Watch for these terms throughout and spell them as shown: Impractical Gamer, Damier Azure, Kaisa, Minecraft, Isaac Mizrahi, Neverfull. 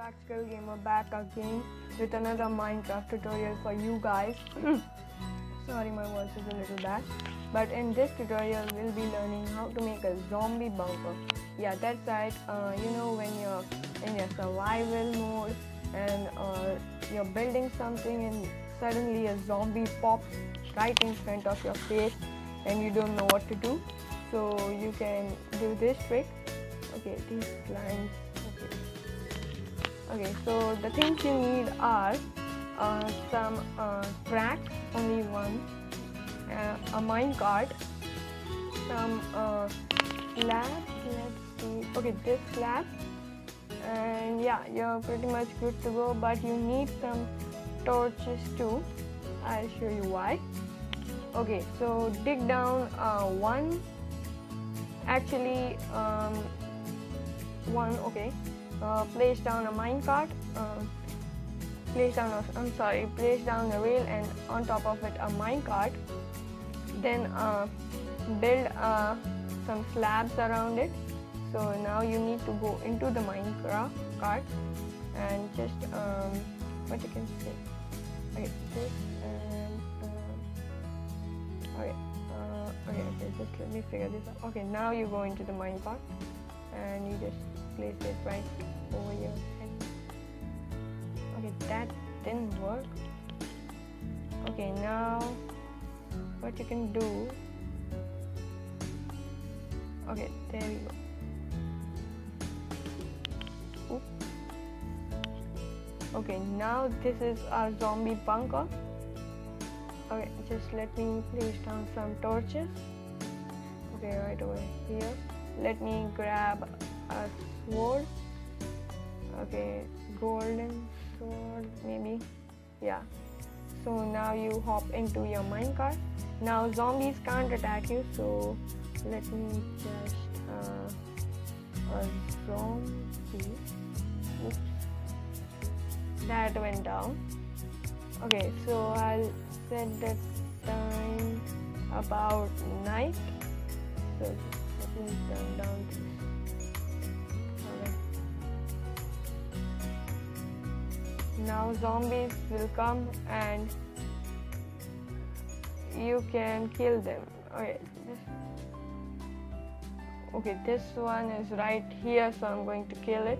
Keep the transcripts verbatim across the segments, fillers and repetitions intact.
Impractical Gamer back again with another Minecraft tutorial for you guys. Sorry, my voice is a little bad, but in this tutorial we'll be learning how to make a zombie bunker. Yeah, that's right. Uh, you know, when you're in your survival mode and uh, you're building something and suddenly a zombie pops right in front of your face and you don't know what to do, so you can do this trick. Okay, these lines. Okay. Okay, so the things you need are uh, some uh, tracks, only one, uh, a minecart, some uh, slabs. Let's see. Okay, this slab, and yeah, you're pretty much good to go. But you need some torches too. I'll show you why. Okay, so dig down uh, one. Actually. Um, one okay uh, place down a minecart, uh, place down a, I'm sorry place down a rail and on top of it a minecart, then uh, build uh, some slabs around it. So now you need to go into the minecart cart and just um, what you can say okay this and uh, okay uh, okay okay just let me figure this out. Okay, now you go into the minecart and you just place it right over your head. Okay, that didn't work. Okay, now what you can do, okay, there you go. Oops. Okay, now this is our zombie bunker. Okay, just let me place down some torches. Okay, right over here. Let me grab a sword. Okay, golden sword maybe. Yeah. So now you hop into your minecart. Now zombies can't attack you, so let me just uh, a zombie. Oops. That went down. Okay, so I'll set the time about night. So turn down this. Okay. Now zombies will come and you can kill them. Okay. Okay, this one is right here, so I'm going to kill it.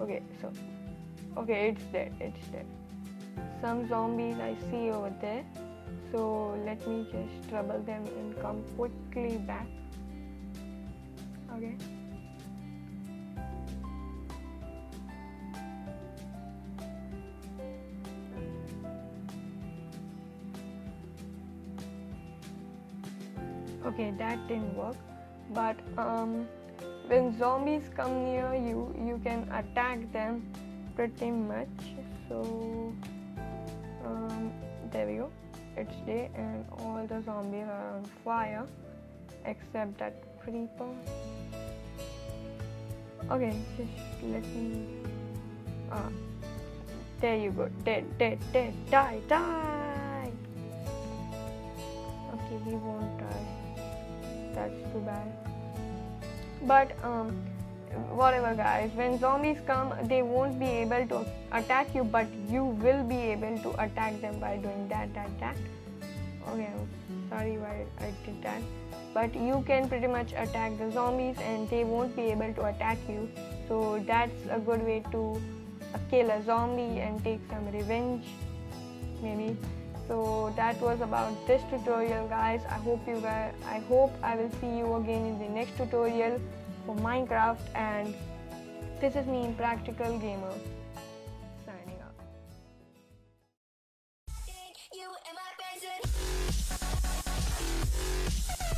Okay, so okay, it's dead. It's dead. Some zombies I see over there. So let me just trouble them and come quickly back. Okay. Okay, that didn't work. But um, when zombies come near you, you can attack them pretty much. So um, there we go. It's day and all the zombies are on fire except that creeper. Okay, just let me. Ah, there you go. Dead, dead, dead. Die, die. Okay, he won't die. That's too bad. But um, whatever, guys. When zombies come, they won't be able to attack you, but you will be able to attack them by doing that, that, that. Okay, I'm sorry why I did that. But you can pretty much attack the zombies and they won't be able to attack you. So that's a good way to kill a zombie and take some revenge, maybe. So that was about this tutorial, guys. I hope you guys, I hope I will see you again in the next tutorial for Minecraft. And this is me, Impractical Gamer, signing out.